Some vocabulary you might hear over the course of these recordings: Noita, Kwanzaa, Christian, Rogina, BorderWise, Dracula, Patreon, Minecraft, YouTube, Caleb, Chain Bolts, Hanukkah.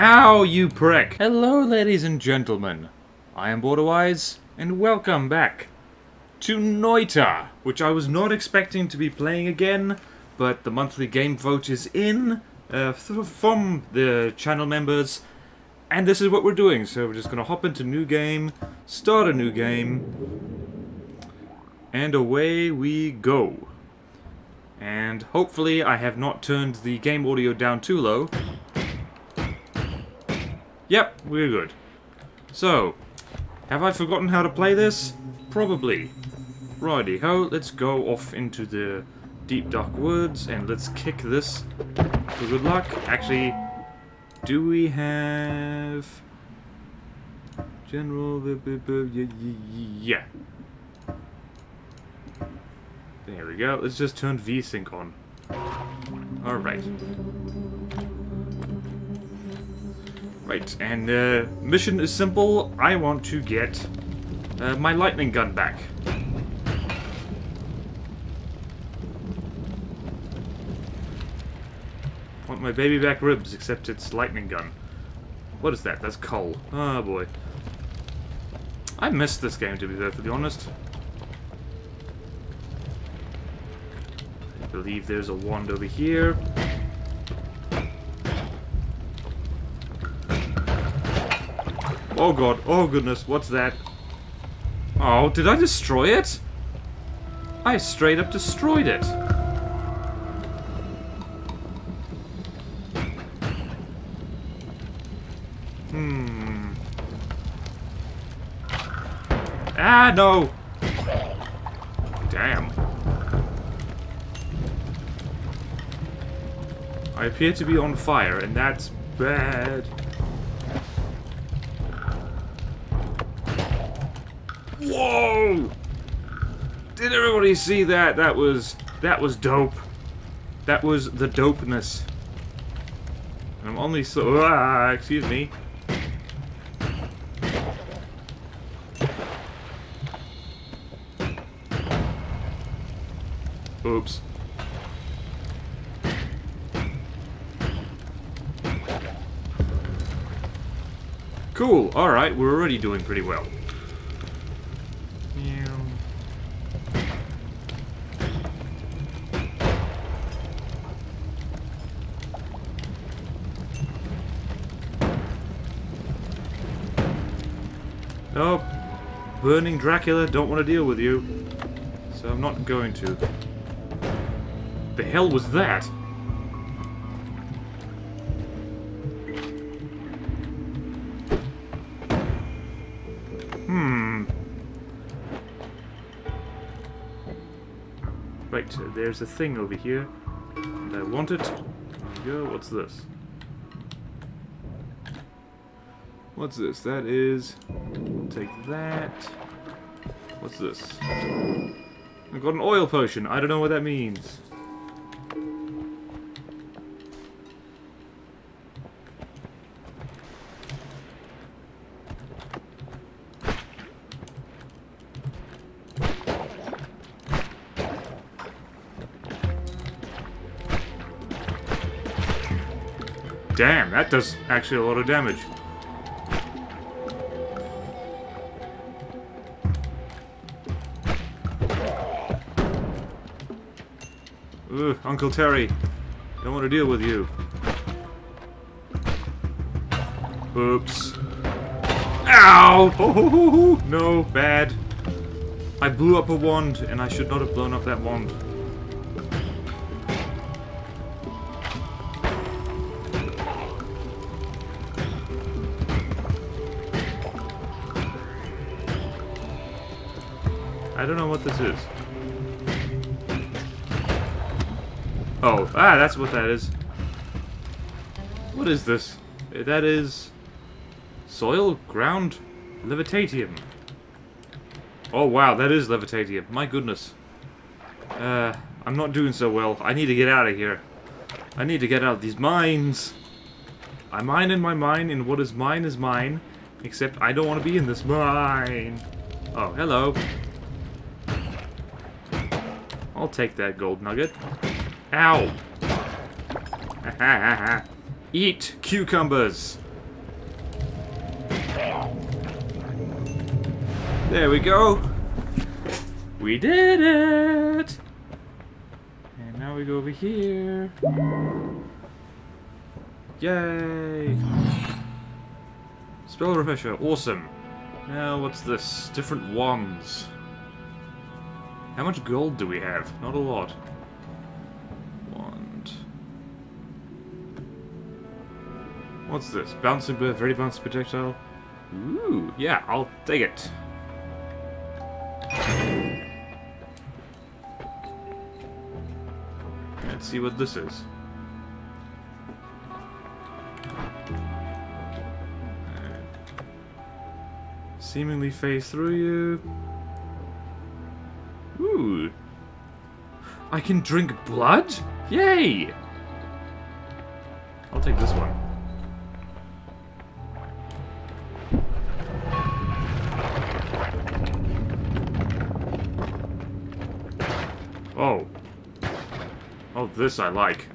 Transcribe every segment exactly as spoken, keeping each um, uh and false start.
Ow, you prick! Hello, ladies and gentlemen. I am BorderWise, and welcome back to Noita, which I was not expecting to be playing again, but the monthly game vote is in uh, from the channel members, and this is what we're doing. So we're just gonna hop into new game, start a new game, and away we go. And hopefully I have not turned the game audio down too low. Yep, we're good. So, have I forgotten how to play this? Probably. Righty ho, let's go off into the deep dark woods and let's kick this for good luck. Actually, do we have General? Yeah. There we go. Let's just turn V sync on. Alright. Right, and uh, mission is simple. I want to get uh, my lightning gun back. Want my baby back ribs, except it's lightning gun. What is that? That's coal. Oh boy. I missed this game, to be perfectly honest. I believe there's a wand over here. Oh god, oh goodness, what's that? Oh, did I destroy it? I straight up destroyed it. Hmm. Ah, no! Damn. I appear to be on fire, and that's bad. Whoa! Did everybody see that? That was... that was dope. That was the dopeness. And I'm only so... Ah, excuse me. Oops. Cool, alright, we're already doing pretty well. Oh, burning Dracula, don't want to deal with you. So I'm not going to. The hell was that? Hmm. Right, so there's a thing over here. And I want it. There we go, what's this? What's this? That is... take that. What's this? I've got an oil potion. I don't know what that means. Damn, that does actually a lot of damage. Ugh, Uncle Terry, don't want to deal with you. Oops. Ow! Oh, ho, ho, ho. No, bad. I blew up a wand, and I should not have blown up that wand. I don't know what this is. Oh, ah, that's what that is. What is this? That is... soil? Ground? Levitatium. Oh, wow, that is levitatium. My goodness. Uh, I'm not doing so well. I need to get out of here. I need to get out of these mines. I mine in my mine, and what is mine is mine. Except I don't want to be in this mine. Oh, hello. I'll take that gold nugget. Ow! Eat cucumbers! There we go. We did it. And now we go over here. Yay. Spell refresher. Awesome. Now what's this? Different wands. How much gold do we have? Not a lot. Wand. What's this? Bouncing bird, very bouncy projectile. Ooh, yeah, I'll take it. Let's see what this is. Seemingly phase through you. Ooh. I can drink blood? Yay! I'll take this one. Oh. Oh, this I like.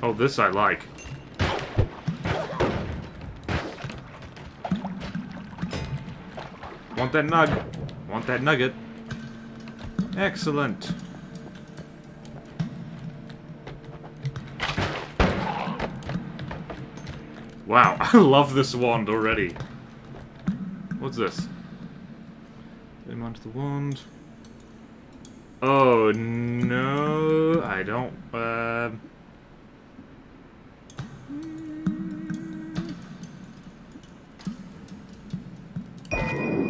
Oh, this I like. Want that nug. Want that nugget. Excellent. Wow, I love this wand already. What's this? Mount the wand. Oh, no. I don't... Uh...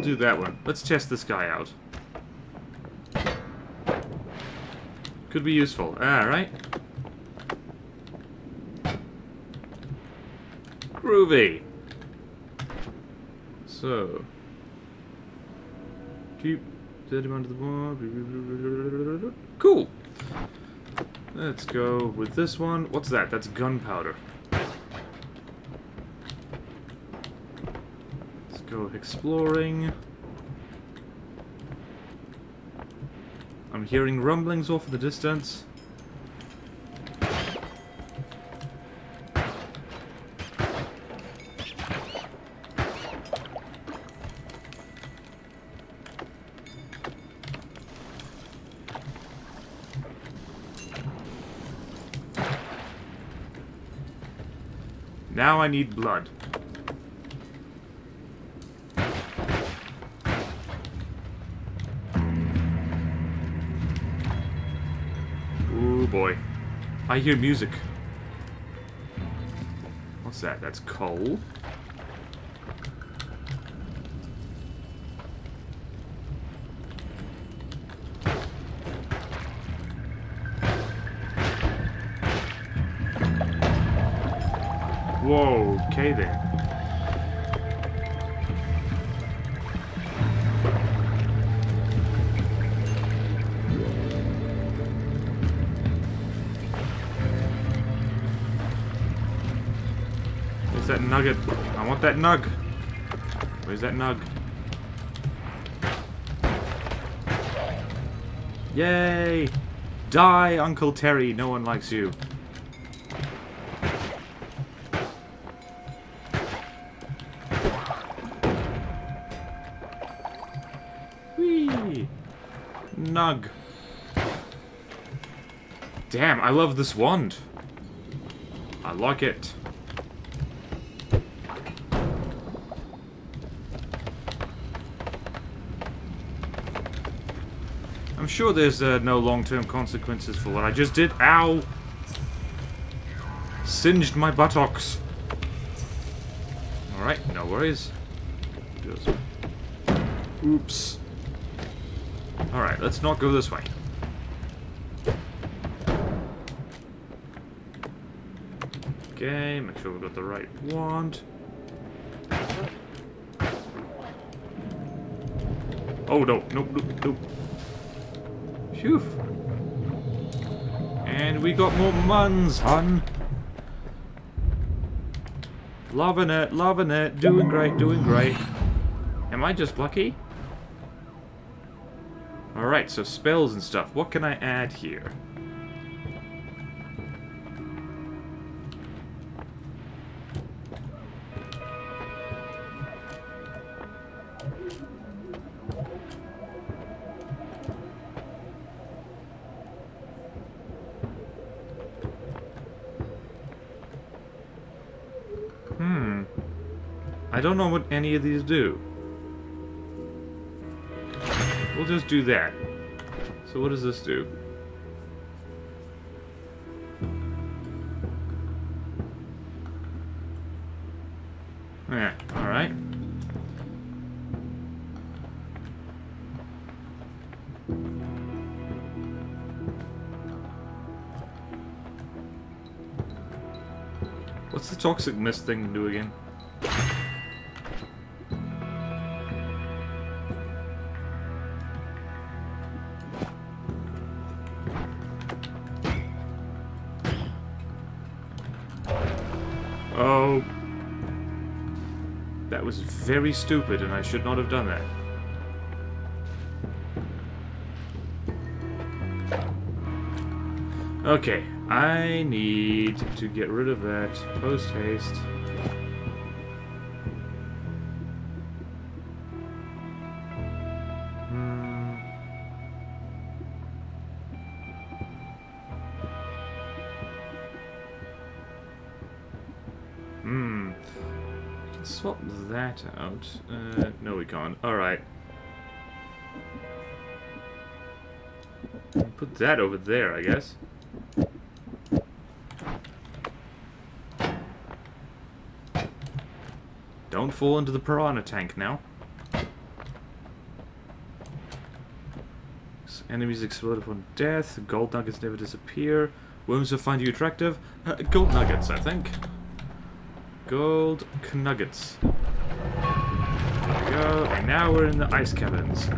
do that one. Let's test this guy out. Could be useful. Alright. Groovy. So. Keep dead him under the wall. Cool. Let's go with this one. What's that? That's gunpowder. Go exploring. I'm hearing rumblings off in the distance. Now I need blood. Boy. I hear music. What's that? That's coal. Whoa, okay then. That nugget. I want that nug. Where's that nug? Yay! Die, Uncle Terry. No one likes you. Whee! Nug. Damn, I love this wand. I like it. I'm sure there's uh, no long-term consequences for what I just did. Ow! Singed my buttocks. Alright, no worries. Just... oops. Alright, let's not go this way. Okay, make sure we've got the right wand. Oh no, nope, nope, nope. Phew. And we got more muns, hun. Loving it, loving it. Doing great, doing great. Am I just lucky? Alright, so spells and stuff. What can I add here? I don't know what any of these do. We'll just do that. So what does this do? Yeah, alright. What's the toxic mist thing to do again? Oh. That was very stupid, and I should not have done that. Okay, I need to get rid of that post haste. Hmm. We can swap that out. Uh, no, we can't. Alright. Put that over there, I guess. Don't fall into the piranha tank now. Enemies explode upon death. Gold nuggets never disappear. Worms will find you attractive. Uh, gold nuggets, I think. Gold nuggets. There we go. And now we're in the ice caverns.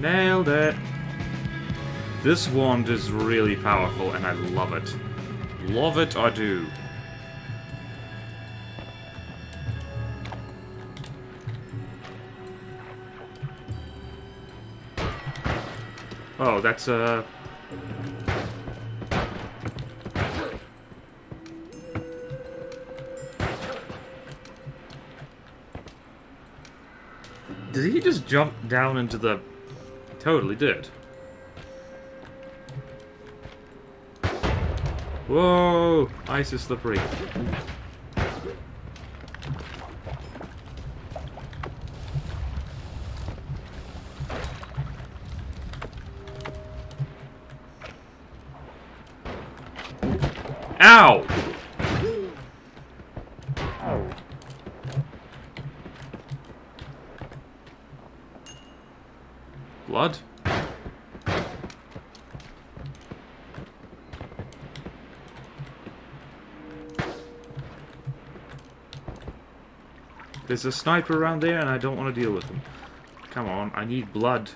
Nailed it. This wand is really powerful and I love it. Love it, I do. Oh, that's a... Did he just jump down into the... He totally did. Whoa! Ice is slippery. Ow! Oh. Blood? There's a sniper around there and I don't want to deal with him. Come on, I need blood.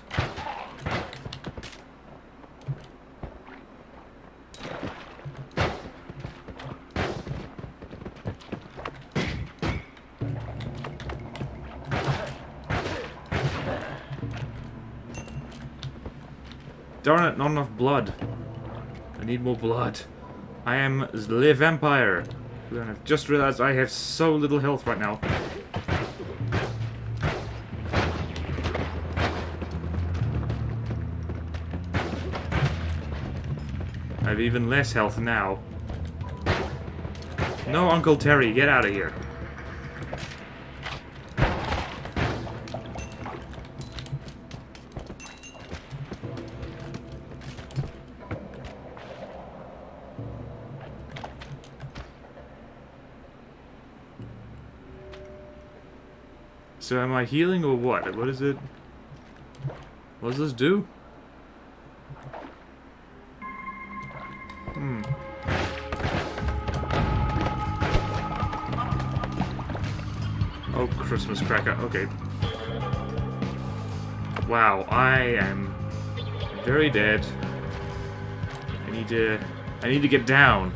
Darn it, not enough blood. I need more blood. I am the vampire. I've just realized I have so little health right now. I have even less health now. No, Uncle Terry, get out of here. So am I healing or what? What is it? What does this do? Hmm. Oh, Christmas cracker. Okay. Wow, I am very dead. I need to... I need to get down.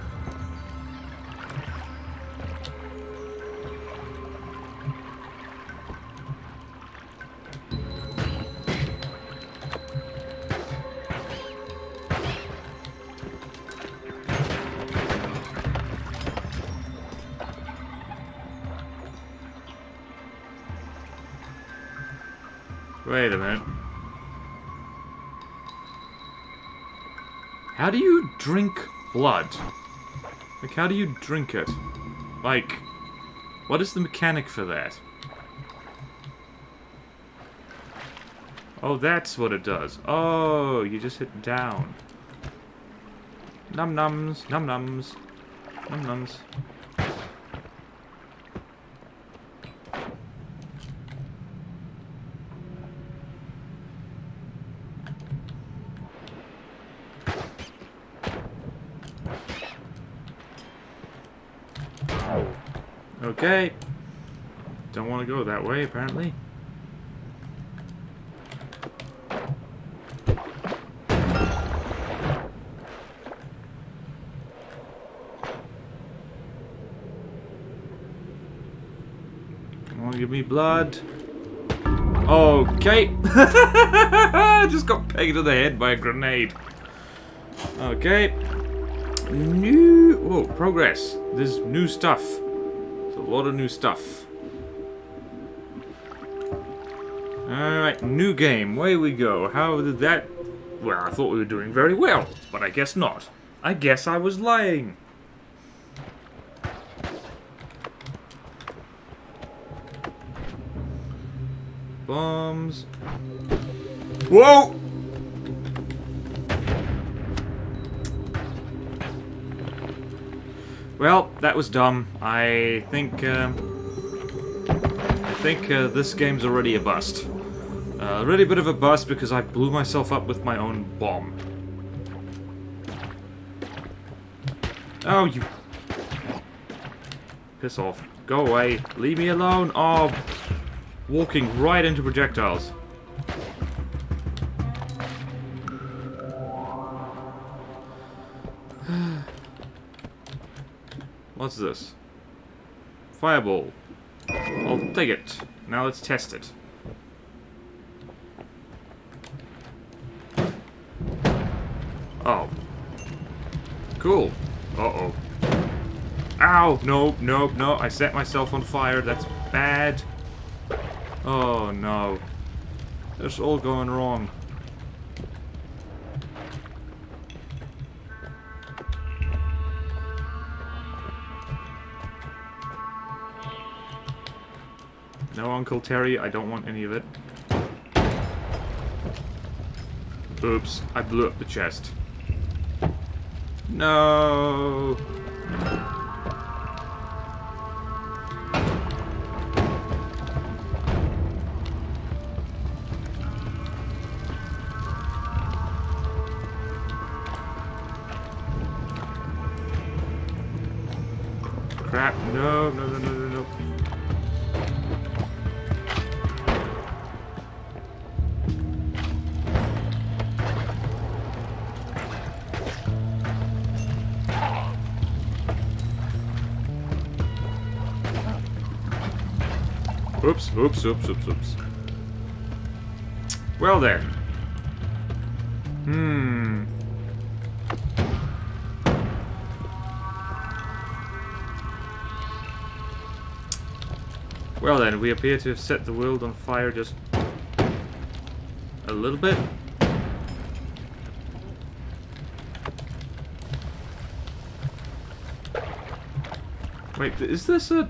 Wait a minute. How do you drink blood? Like, how do you drink it? Like, what is the mechanic for that? Oh, that's what it does. Oh, you just hit down. Num nums, num nums, num nums. Okay. Don't want to go that way, apparently. Oh, give me blood. Okay. Just got pegged to the head by a grenade. Okay. New... Whoa, progress. There's new stuff. A lot of new stuff. Alright, new game. Way we go. How did that... Well, I thought we were doing very well, but I guess not. I guess I was lying. Bombs. Whoa! Well, that was dumb. I think um, I think uh, this game's already a bust. Uh, really a bit of a bust because I blew myself up with my own bomb. Oh, you... Piss off. Go away. Leave me alone. Oh, walking right into projectiles. What's this? Fireball. I'll take it. Now let's test it. Oh. Cool. Uh-oh. Ow! No, no, no. I set myself on fire. That's bad. Oh, no. It's all going wrong. No, Uncle Terry, I don't want any of it. Oops, I blew up the chest. No! Crap, no, no, no, no, no, no. Oops, oops, oops, oops, oops. Well then. Hmm. Well then, we appear to have set the world on fire just a little bit. Wait, is this a...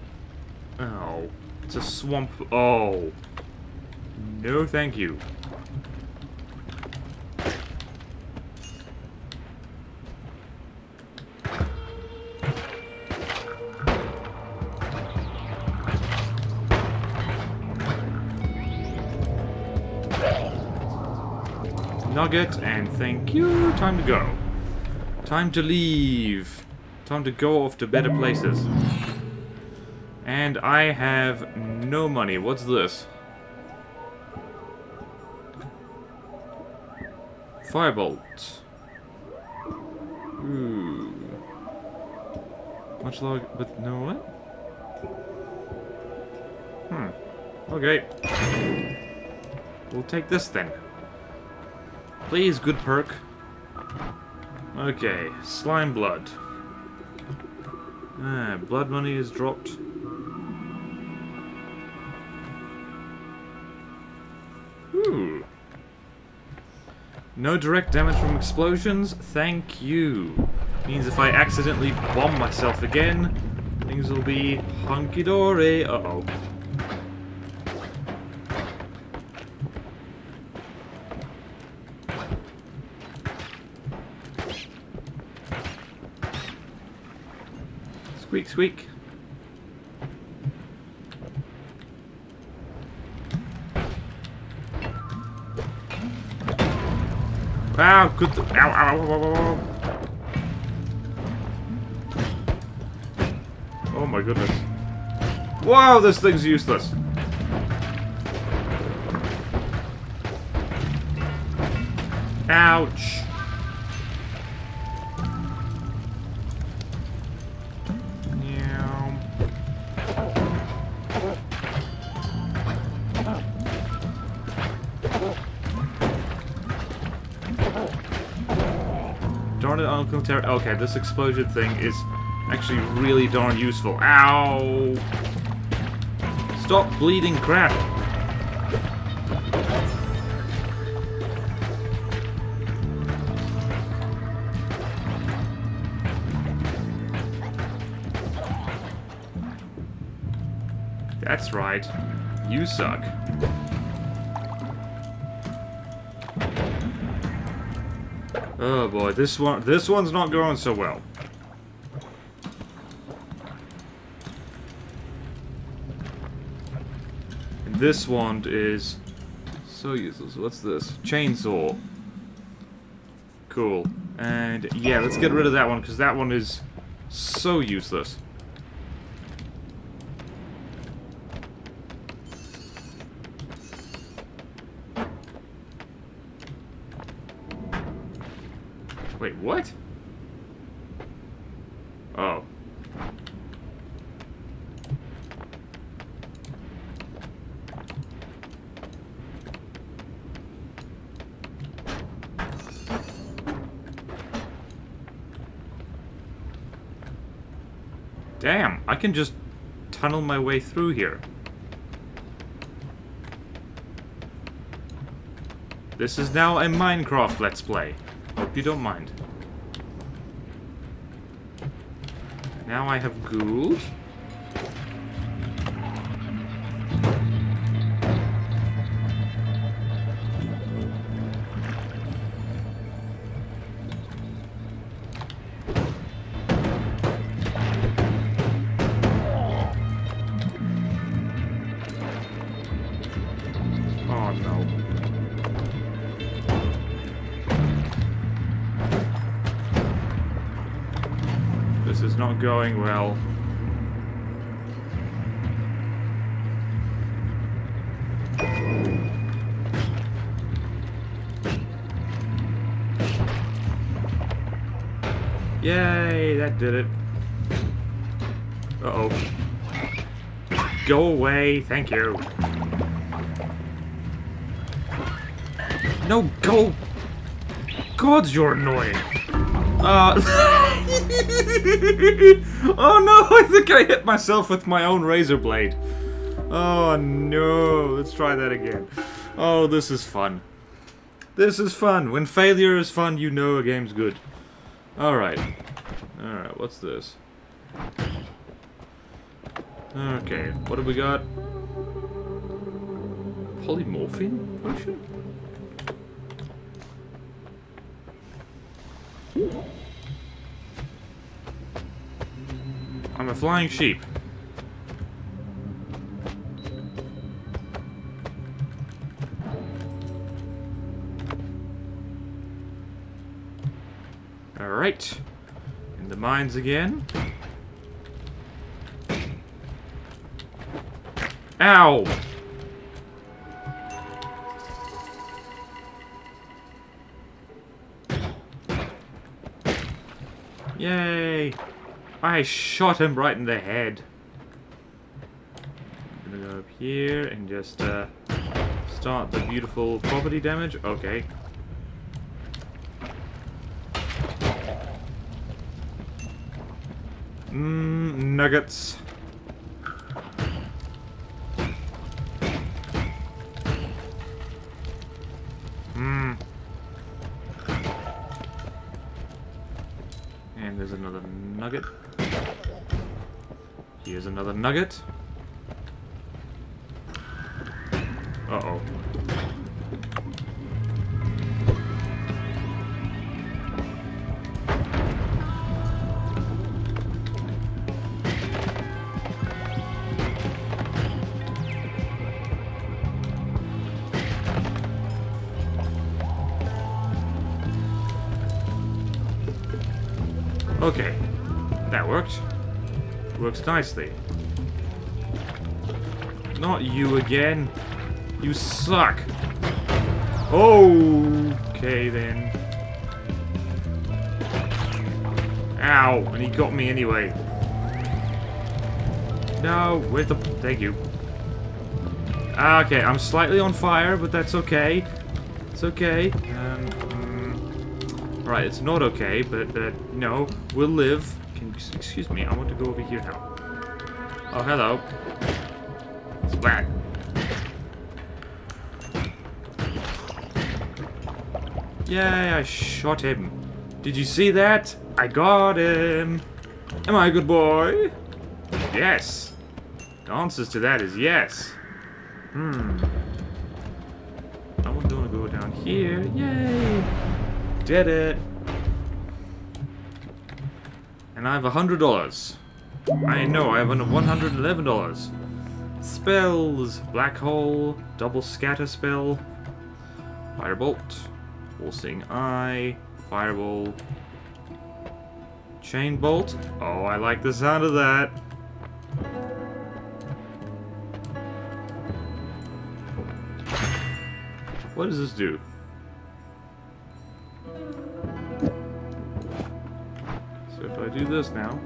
Oh. It's a swamp. Oh. No, thank you. Nugget, and thank you. Time to go. Time to leave. Time to go off to better places. And I have no money. What's this? Firebolt. Ooh. Much log, but no what? Hmm. Okay. We'll take this then. Please, good perk. Okay. Slime blood. Ah, blood money is dropped. No direct damage from explosions? Thank you. Means if I accidentally bomb myself again, things will be hunky-dory. Uh-oh. Squeak, squeak. Wow, good. Th ow, ow, ow, ow, ow, ow. Oh my goodness. Wow, this thing's useless. Ouch. Okay, this explosion thing is actually really darn useful. Ow! Stop bleeding crap! That's right. You suck. Oh boy, this one this one's not going so well. And this wand is so useless. What's this? Chainsaw. Cool. And yeah, let's get rid of that one because that one is so useless. Wait, what? Oh. Damn, I can just tunnel my way through here. This is now a Minecraft Let's Play. Hope you don't mind. Now I have ghouls. Oh no. This is not going well. Yay, that did it. Uh-oh. Go away, thank you. No, go! God, you're annoying! Uh... Oh no, I think I hit myself with my own razor blade. Oh no, let's try that again. Oh, this is fun. This is fun. When failure is fun, you know a game's good. Alright. Alright, what's this? Okay, what have we got? Polymorphine potion? I'm a flying sheep. Alright. In the mines again. Ow! Yay! I shot him right in the head. I'm gonna go up here and just uh, start the beautiful property damage. Okay. Mmm, nuggets. Mmm. And there's another nugget. Here's another nugget. Uh-oh. Okay, that worked. Works nicely. Not you again. You suck. Okay then. Ow, and he got me anyway. No, where's the... Thank you. Okay, I'm slightly on fire, but that's okay. It's okay. Um... Right, it's not okay, but, uh, you know, we'll live. Can, excuse me, I want to go over here now. Oh, hello. Splat. Yay, I shot him. Did you see that? I got him. Am I a good boy? Yes. The answer to that is yes. Hmm. I want to go down here. Yay. Did it. And I have a hundred dollars. I know, I have one hundred eleven dollars. Spells. Black hole. Double scatter spell. Firebolt. Pulsing eye. Fireball. Chain bolt. Oh, I like the sound of that. What does this do? I do this now.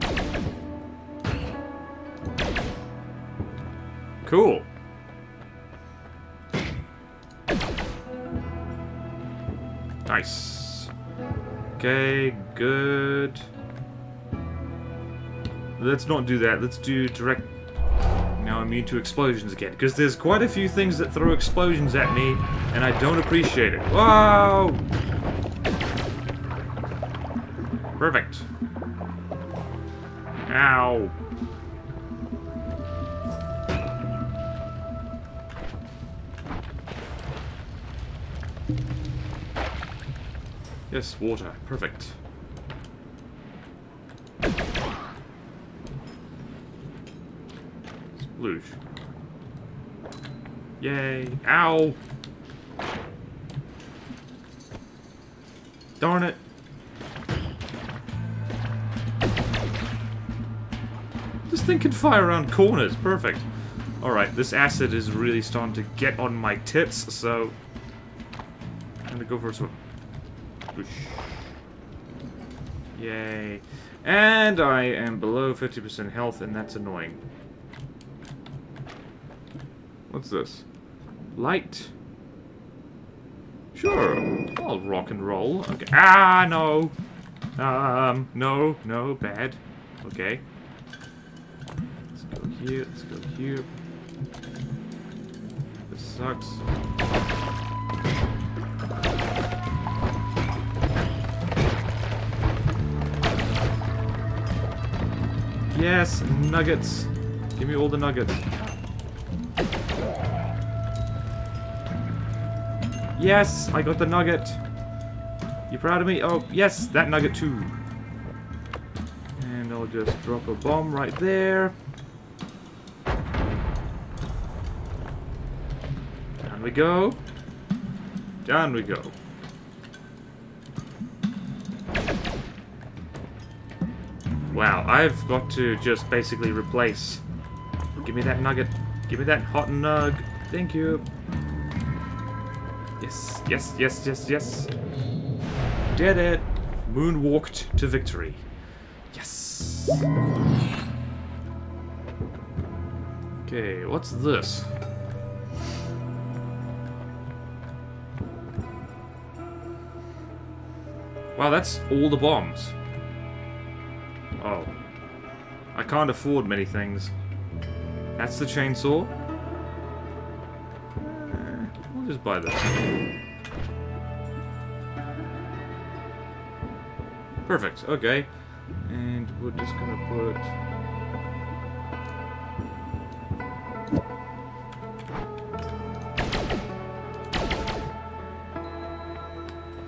Cool. Nice. Okay, good. Let's not do that. Let's do direct... Now I'm immune to explosions again. Because there's quite a few things that throw explosions at me, and I don't appreciate it. Whoa! Perfect. Ow. Yes, water. Perfect. Sploosh. Yay. Ow. Darn it. This thing can fire around corners. Perfect. Alright, this acid is really starting to get on my tits, so... I'm gonna go for a swim. Whoosh. Yay. And I am below fifty percent health, and that's annoying. What's this? Light. Sure. I'll rock and roll. Okay. Ah, no. Um, no, no, bad. Okay. Here, let's go here. This sucks. Yes, nuggets. Give me all the nuggets. Yes, I got the nugget. You proud of me? Oh, yes, that nugget too. And I'll just drop a bomb right there. We go. Down we go. Wow, I've got to just basically replace. Give me that nugget. Give me that hot nug. Thank you. Yes, yes, yes, yes, yes. Did it. Moonwalked to victory. Yes. Okay, what's this? Wow, that's all the bombs. Oh. I can't afford many things. That's the chainsaw. We'll just buy this. Perfect, okay. and we're just gonna put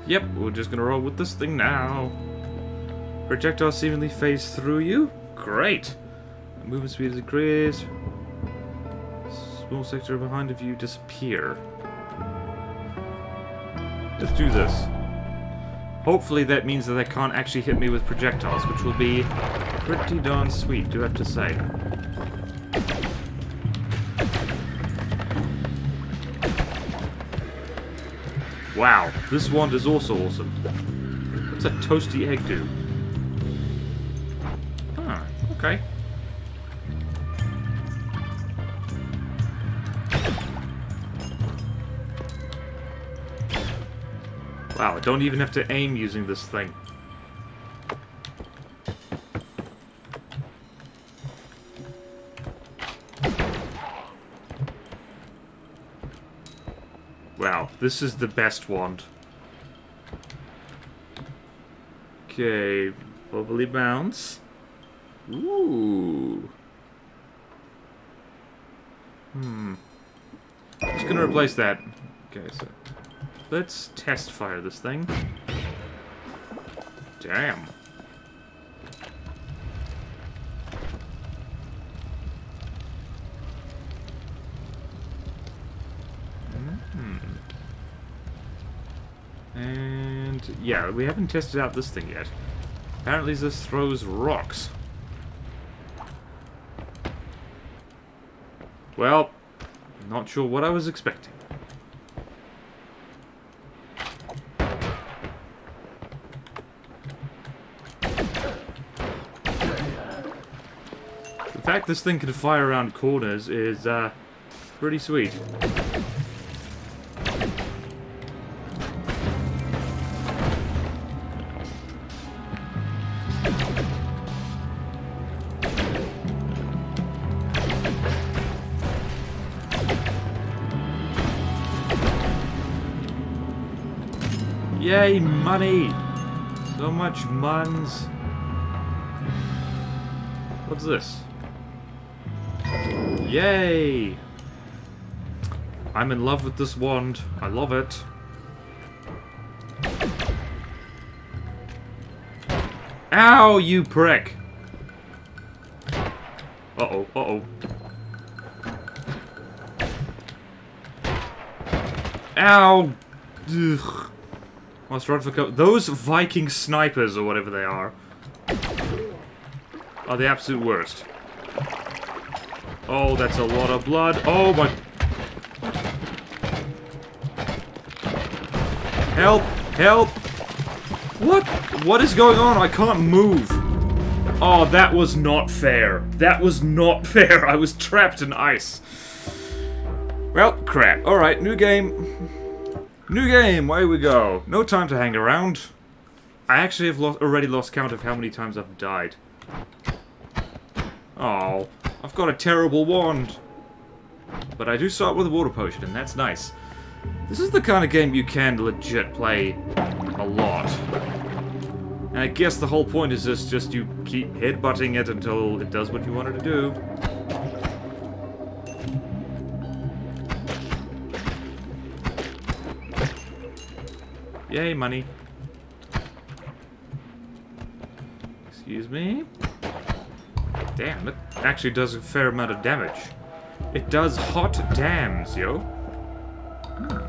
yep, we're just gonna roll with this thing now. Projectile seemingly phase through you? Great! Movement speed is increased. Small sector behind of you disappear. Let's do this. Hopefully that means that they can't actually hit me with projectiles, which will be pretty darn sweet, do I have to say. Wow, this wand is also awesome. What's a toasty egg do? Ah, okay. Wow, I don't even have to aim using this thing. Wow, this is the best wand. Okay, bubbly bounce. Ooh. Hmm. I'm just gonna replace that. Okay, so let's test fire this thing. Damn. Mm-hmm. And yeah, we haven't tested out this thing yet. Apparently this throws rocks. Well, not sure what I was expecting. The fact this thing can fire around corners is uh, pretty sweet. Yay, money! So much muns. What's this? Yay! I'm in love with this wand. I love it. Ow, you prick! Uh-oh, uh-oh. Ow! Ugh. Must run for cover. Those Viking snipers, or whatever they are, are the absolute worst. Oh, that's a lot of blood. Oh my... Help! Help! What? What is going on? I can't move. Oh, that was not fair. That was not fair. I was trapped in ice. Well, crap. Alright, new game. New game! Away we go. No time to hang around. I actually have lo- already lost count of how many times I've died. Oh. I've got a terrible wand. But I do start with a water potion, and that's nice. This is the kind of game you can legit play a lot. And I guess the whole point is this, just you keep headbutting it until it does what you want it to do. Yay, money. Excuse me. Damn, it actually does a fair amount of damage. It does hot dams, yo. Hmm.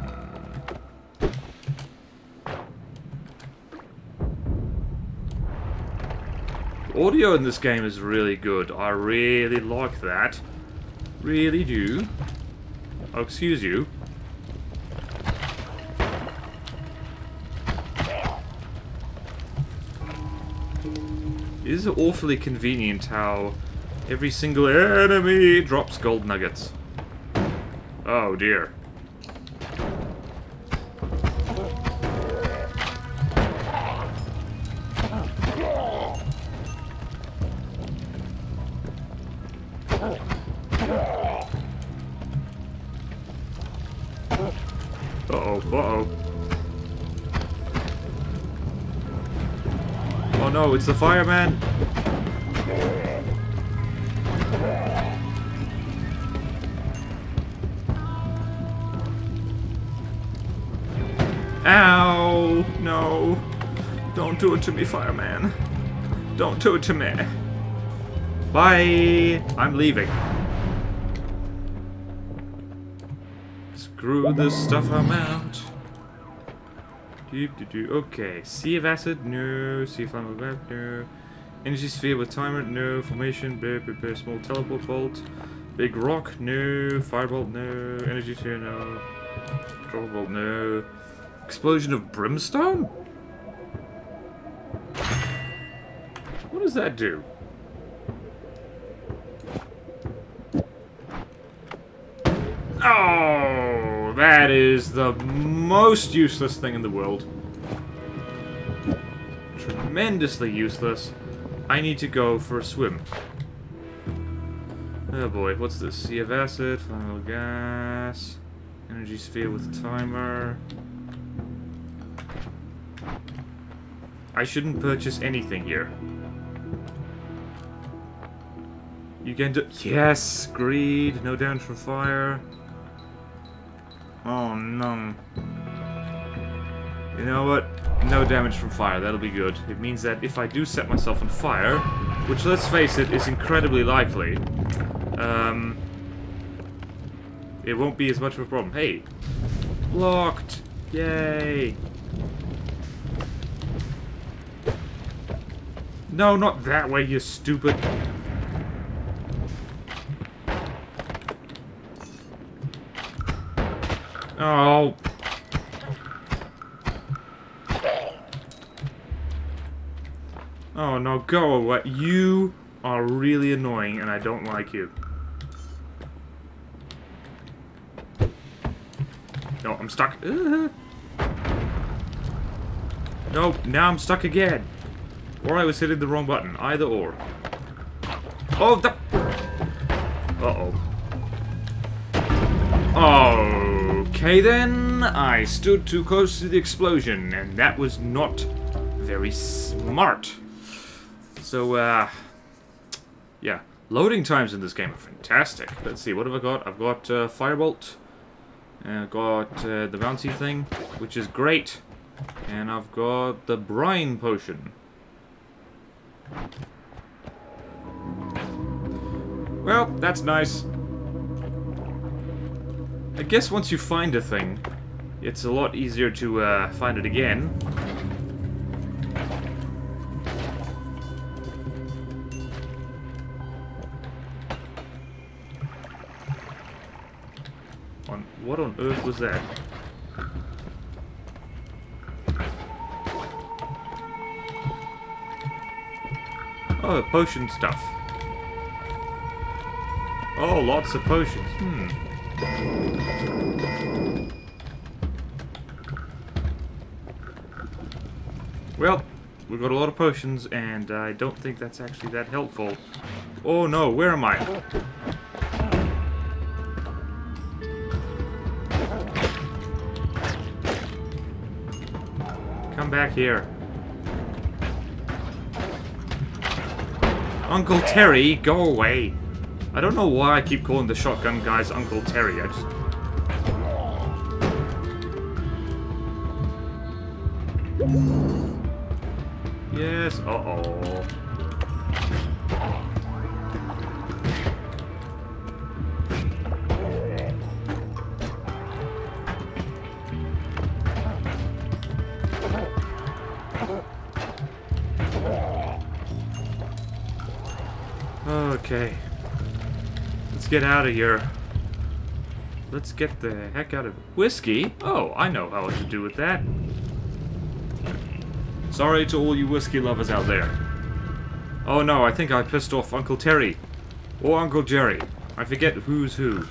The audio in this game is really good. I really like that. Really do. Oh, excuse you. It is awfully convenient how every single enemy drops gold nuggets. Oh dear. Uh-oh, uh-oh. Oh no, it's the fireman! Ow! No! Don't do it to me, fireman. Don't do it to me. Bye! I'm leaving. Screw this stuff, I'm out. Doop, doop, doop. Okay, sea of acid, no. Sea of flammable web, no. Energy sphere with timer, no. Formation, blah, blah, blah. Small teleport bolt. Big rock, no. Firebolt, no. Energy sphere, no. Control bolt, no. Explosion of brimstone? What does that do? Oh, that is the most useless thing in the world. Tremendously useless. I need to go for a swim. Oh boy, what's this? Sea of acid, flammable gas, energy sphere with timer. I shouldn't purchase anything here. You can do- Yes! Greed, no damage from fire. Oh no. You know what? No damage from fire, that'll be good. It means that if I do set myself on fire, which let's face it, is incredibly likely, um, it won't be as much of a problem. Hey! Blocked! Yay! No, not that way, you stupid... Oh. Oh no, go away. You are really annoying and I don't like you. No, I'm stuck. Uh-huh. No, now I'm stuck again. Or I was hitting the wrong button. Either or. Oh, the... Uh-oh. Oh. Okay then, I stood too close to the explosion, and that was not very smart. So, uh, yeah, loading times in this game are fantastic. Let's see, what have I got? I've got uh, Firebolt, and I've got uh, the bouncy thing, which is great, and I've got the brine potion. Well, that's nice. I guess once you find a thing, it's a lot easier to uh, find it again. On what on earth was that? Oh, the potion stuff. Oh, lots of potions. Hmm. Well, we've got a lot of potions, and I don't think that's actually that helpful. Oh no, where am I? Come back here. Uncle Terry, go away! I don't know why I keep calling the shotgun guys Uncle Terry, I just... Yes, uh-oh. Okay. Get out of here. Let's get the heck out of whiskey. Oh, I know how to do with that. Sorry to all you whiskey lovers out there. Oh no, I think I pissed off Uncle Terry. Or Uncle Jerry. I forget who's who.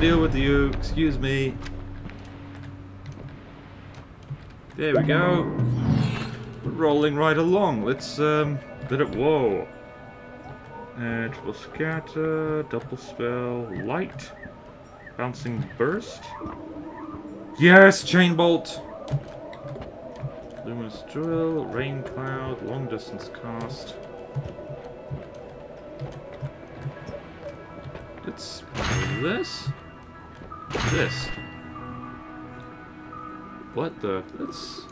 Deal with you, excuse me. There we go. We're rolling right along. Let's um let it whoa. Uh, triple scatter, double spell, light, bouncing burst. Yes, chain bolt. Luminous drill, rain cloud, long distance cast. Let's do this. This. What the? Let's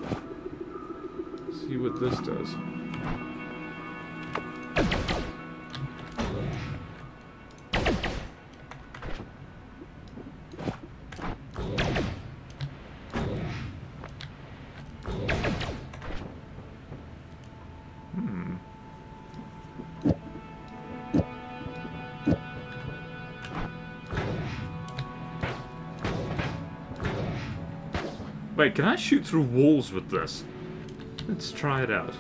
see what this does. Wait, can I shoot through walls with this? Let's try it out.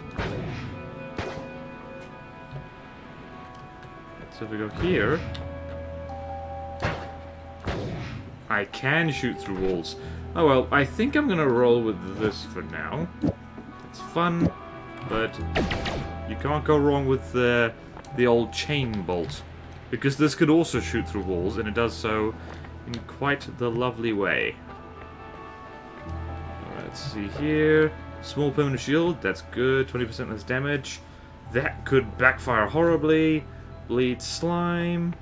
So if we go here... I can shoot through walls. Oh well, I think I'm gonna roll with this for now. It's fun, but you can't go wrong with the, the old chain bolt. Because this could also shoot through walls, and it does so in quite the lovely way. Let's see here. Small permanent shield, that's good. twenty percent less damage. That could backfire horribly. Bleed slime.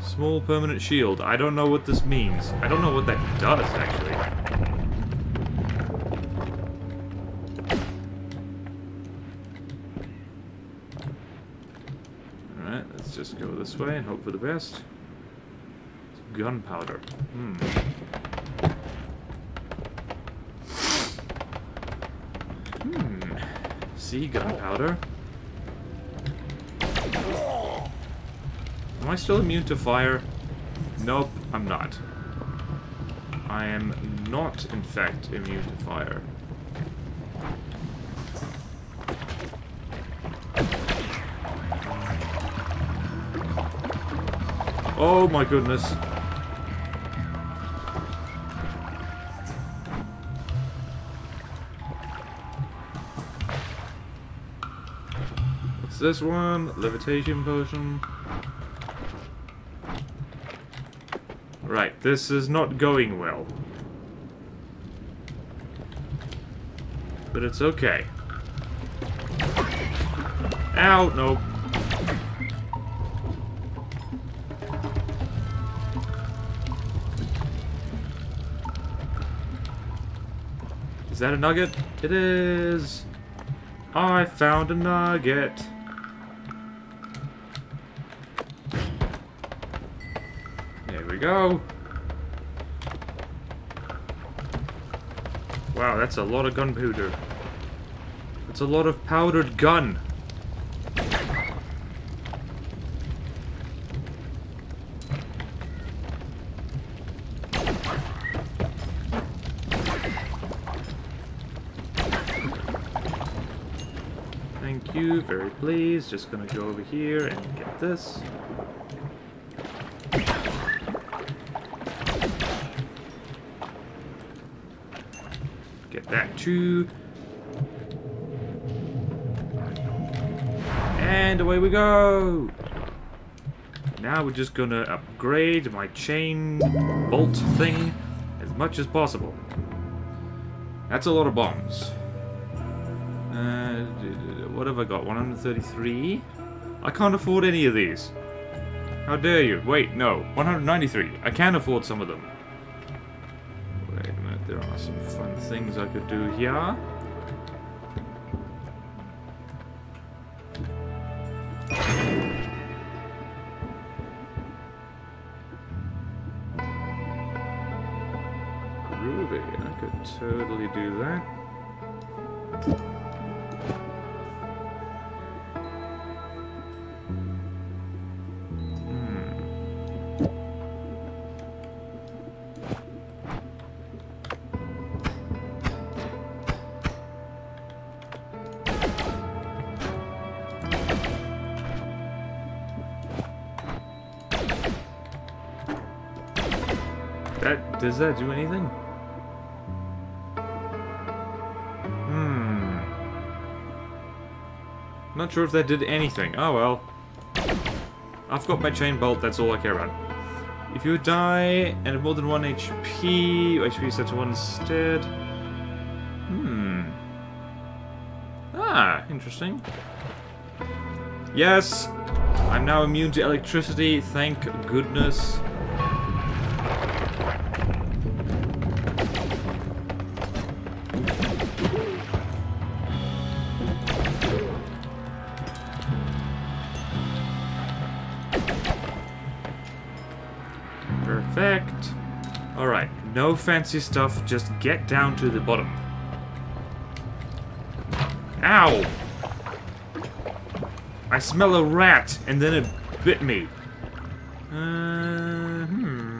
Small permanent shield. I don't know what this means. I don't know what that does, actually. Alright, let's just go this way and hope for the best. Gunpowder. Hmm. Hmm. See, gunpowder. Am I still immune to fire? Nope, I'm not. I am not, in fact, immune to fire. Oh my goodness. This one, levitation potion. Right, this is not going well. But it's okay. Ow, no. Is that a nugget? It is. I found a nugget. Go. Wow, that's a lot of gunpowder. That's a lot of powdered gun. Thank you, very pleased. Just gonna go over here and get this. That too. And away we go. Now we're just gonna upgrade my chain bolt thing as much as possible. That's a lot of bombs. Uh, what have I got? one hundred thirty-three? I can't afford any of these. How dare you? Wait, no. one hundred ninety-three. I can afford some of them. There are some fun things I could do here. Groovy, I could totally do that. That, does that do anything? Hmm. Not sure if that did anything. Oh well. I've got my chain bolt, that's all I care about. If you die and have more than one H P, H P is set to one instead. Hmm. Ah, interesting. Yes! I'm now immune to electricity, thank goodness. Perfect. Alright, no fancy stuff, just get down to the bottom. Ow! I smell a rat, and then it bit me. Uh, hmm.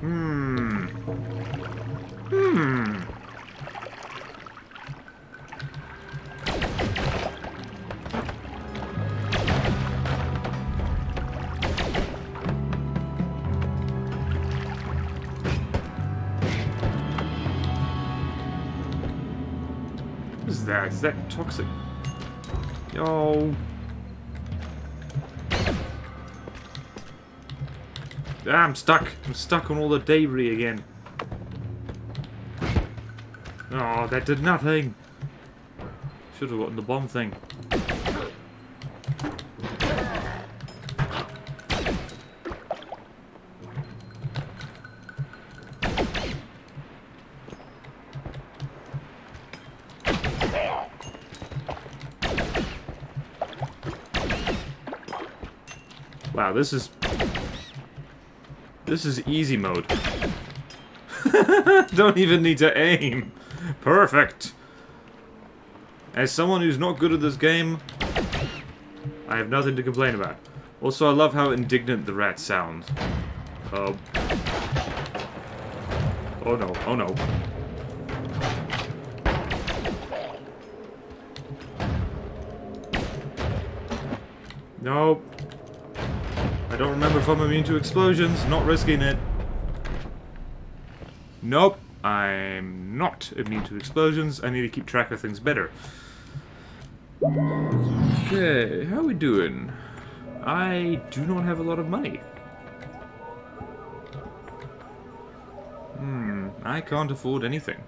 Hmm. Hmm. Is that toxic? Yo. Ah, I'm stuck. I'm stuck on all the debris again. Oh, that did nothing. Should have gotten the bomb thing. Wow, this is this is easy mode. Don't even need to aim. Perfect. As someone who's not good at this game, I have nothing to complain about. Also, I love how indignant the rat sounds. Oh. Oh no! Oh no! Nope. I don't remember if I'm immune to explosions. Not risking it. Nope. I'm not immune to explosions. I need to keep track of things better. Okay, how are we doing? I do not have a lot of money. Hmm, I can't afford anything.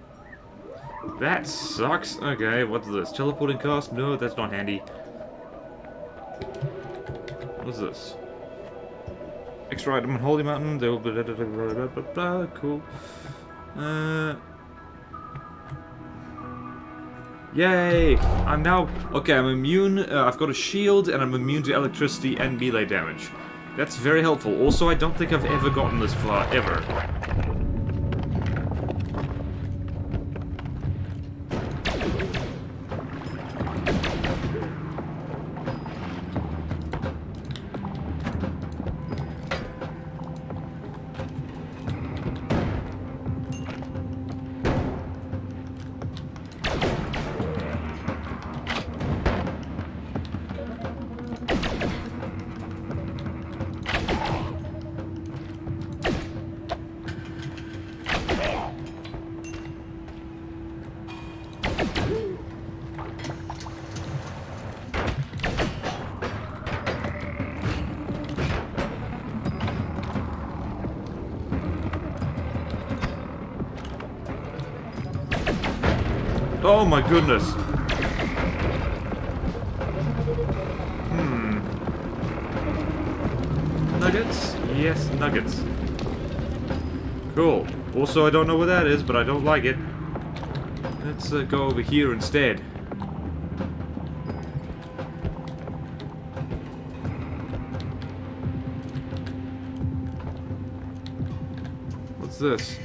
That sucks. Okay, what's this? Teleporting cast? No, that's not handy. What's this? Extra item on Holy Mountain, they will be blah, blah, blah, blah, blah, blah. Cool. Uh, yay! I'm now... Okay, I'm immune. Uh, I've got a shield and I'm immune to electricity and melee damage. That's very helpful. Also, I don't think I've ever gotten this far, ever. Oh my goodness. Hmm. Nuggets? Yes, nuggets. Cool. Also, I don't know what that is, but I don't like it. Let's uh, go over here instead. What's this?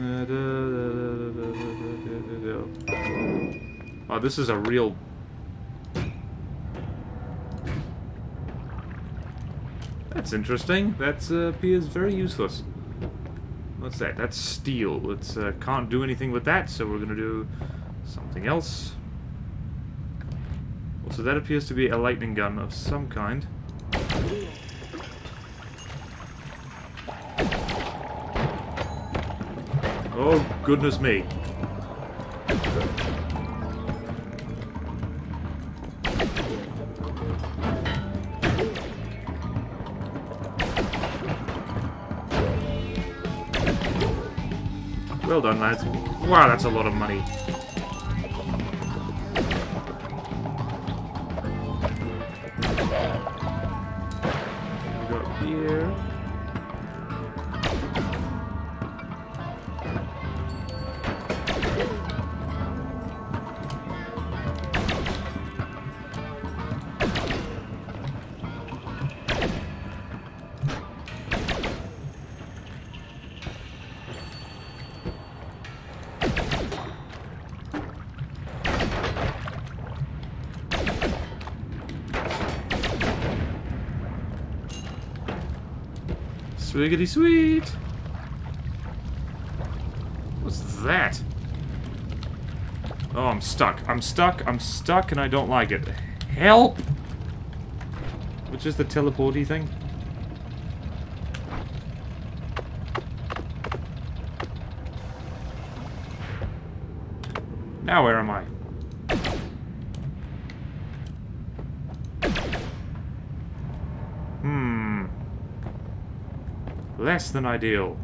Uh, da, da, da, da, da, da. Oh, this is a real... That's interesting. That uh, appears very useless. What's that? That's steel. It's uh, can't do anything with that, so we're gonna do something else. Also, that appears to be a lightning gun of some kind. Oh, goodness me. Well done, lads. Wow, that's a lot of money. We got here. Swiggity sweet! What's that? Oh, I'm stuck. I'm stuck. I'm stuck and I don't like it. Help! Which is the teleporty thing? Now where am I? Less than ideal.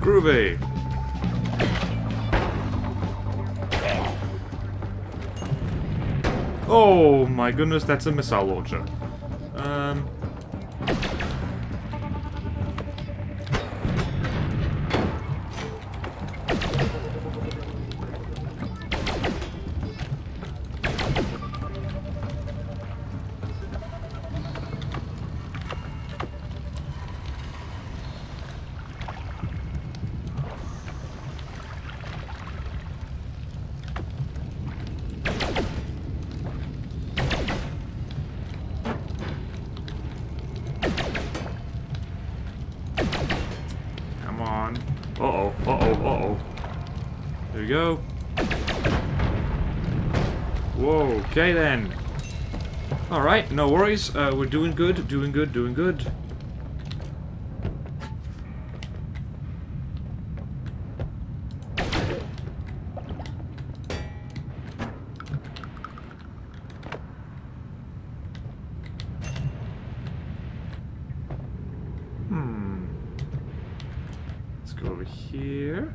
Groovy. Oh my goodness, that's a missile launcher. Um. Uh-oh, uh-oh, uh-oh. There we go. Whoa, okay then. Alright, no worries. Uh, we're doing good, doing good, doing good. Over here. Over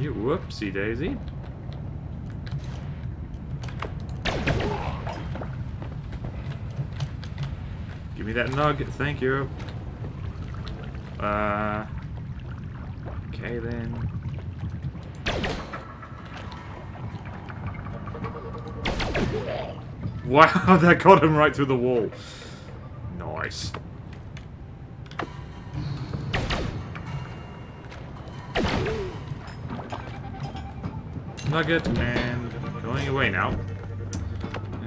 here. Whoopsie daisy. Give me that nugget. Thank you. Uh. Okay then. Wow, that got him right through the wall. Nice. Nugget, and going away now.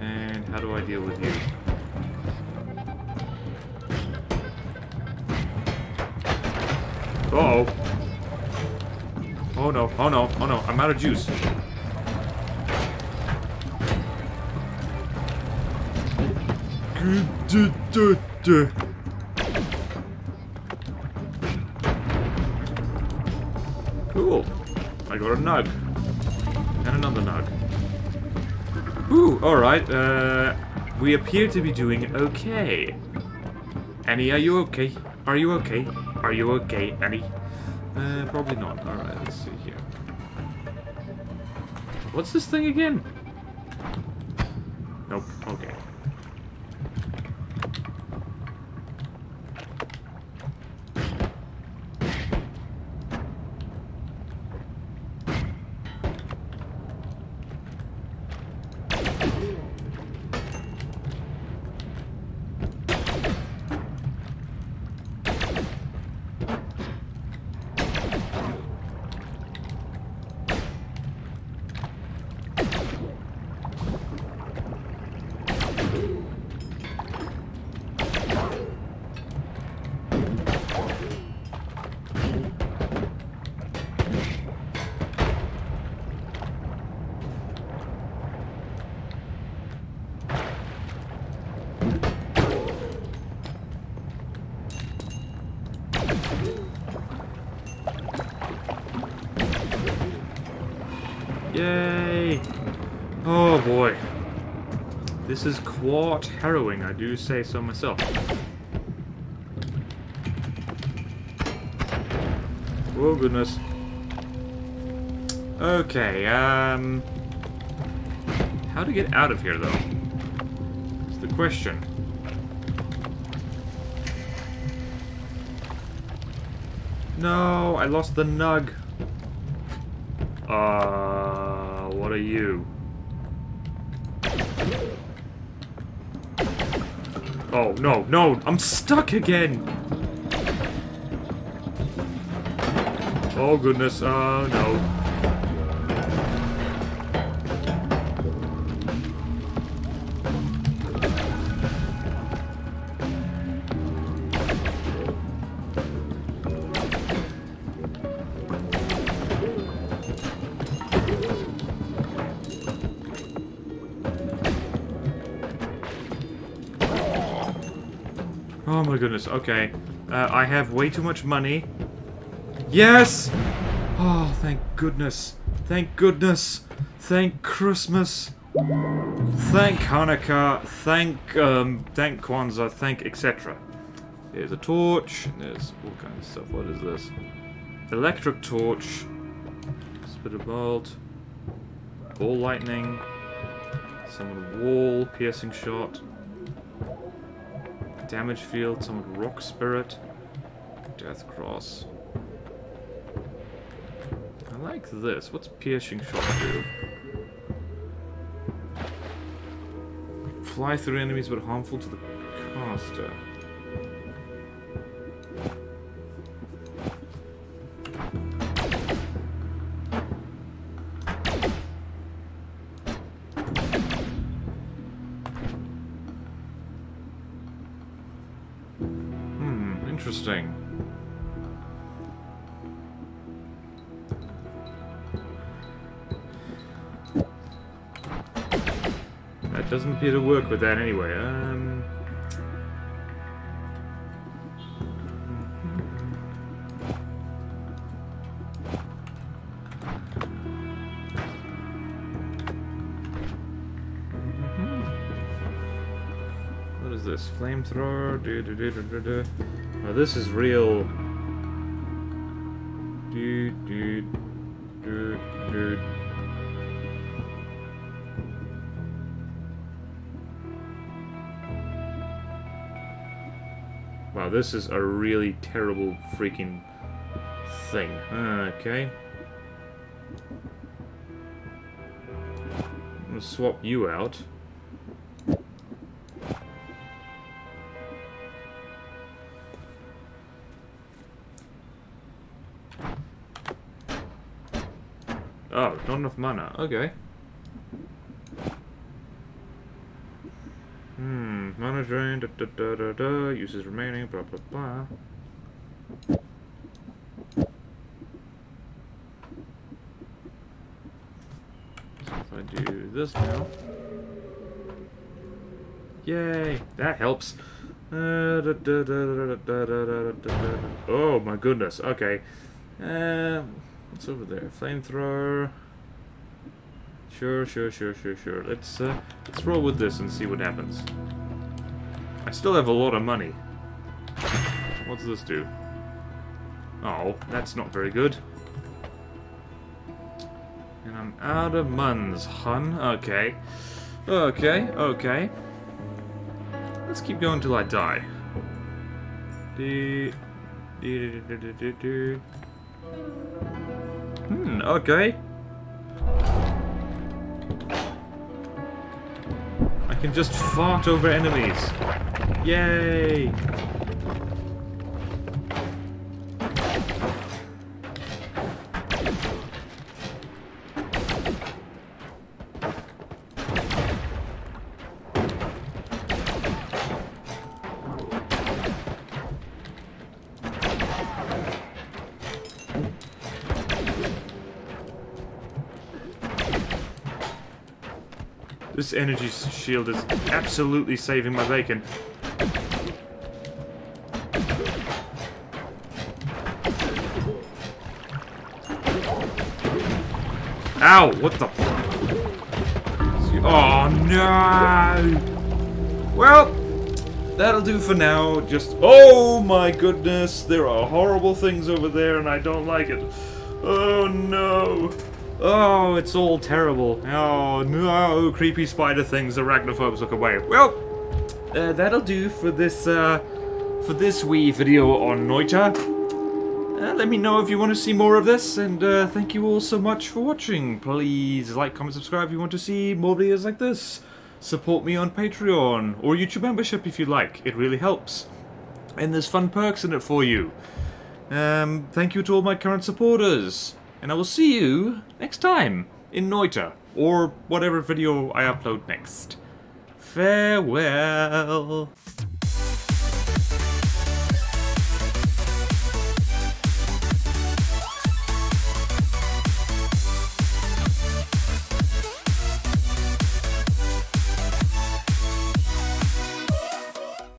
And how do I deal with you? Uh oh. Oh no, oh no, oh no, I'm out of juice. Cool. I got a nug. And another nug. Ooh, alright, uh, we appear to be doing okay. Annie, are you okay? Are you okay? Are you okay, Annie? Uh, probably not. Alright, let's see here. What's this thing again? Nope, okay. Yay! Oh boy. This is quite harrowing, I do say so myself. Oh goodness. Okay, um... how to get out of here, though? That's the question. No, I lost the nug. Uh... What are you? Oh, no, no! I'm stuck again! Oh, goodness. Oh, no. Oh my goodness, okay. Uh, I have way too much money. Yes! Oh, thank goodness. Thank goodness. Thank Christmas. Thank Hanukkah. Thank, um, thank Kwanzaa. Thank et cetera. There's a torch. There's all kinds of stuff. What is this? Electric torch. Spitter bolt. Ball lightning. Someone wall. Piercing shot. Damage field, someone rock spirit, death cross. I like this. What's piercing shot do? Fly through enemies but harmful to the caster. Interesting. That doesn't appear to work with that anyway. Um... What is this? Flamethrower? Do, do, do, do, do, do. Now this is real. Do, do, do, do. Wow, this is a really terrible freaking thing. Okay. I'm gonna swap you out. Oh, not enough mana. Okay. Hmm. Mana drain. Da, da, da, da, da. Uses remaining. Blah blah blah. So if I do this now. Yay! That helps. Uh, da, da, da, da, da, da, da, da. Oh my goodness. Okay. Um. Uh, What's over there? Flamethrower. Sure, sure, sure, sure, sure. Let's uh, let's roll with this and see what happens. I still have a lot of money. What's this do? Oh, that's not very good. And I'm out of muns, hun. Okay. Okay, okay. Let's keep going till I die. Do, do, do, do, do, do. Hmm, okay. I can just fart over enemies. Yay! This energy shield is absolutely saving my bacon. Ow! What the? Oh no! Well, that'll do for now. Just oh my goodness, there are horrible things over there, and I don't like it. Oh no! Oh, it's all terrible. Oh, no, creepy spider things, arachnophobes, look away. Well, uh, that'll do for this, uh, for this wee video on Noita. Uh, let me know if you want to see more of this, and uh, thank you all so much for watching. Please like, comment, subscribe if you want to see more videos like this. Support me on Patreon, or YouTube membership if you like. It really helps. And there's fun perks in it for you. Um, thank you to all my current supporters. And I will see you next time in Noita, or whatever video I upload next. Farewell.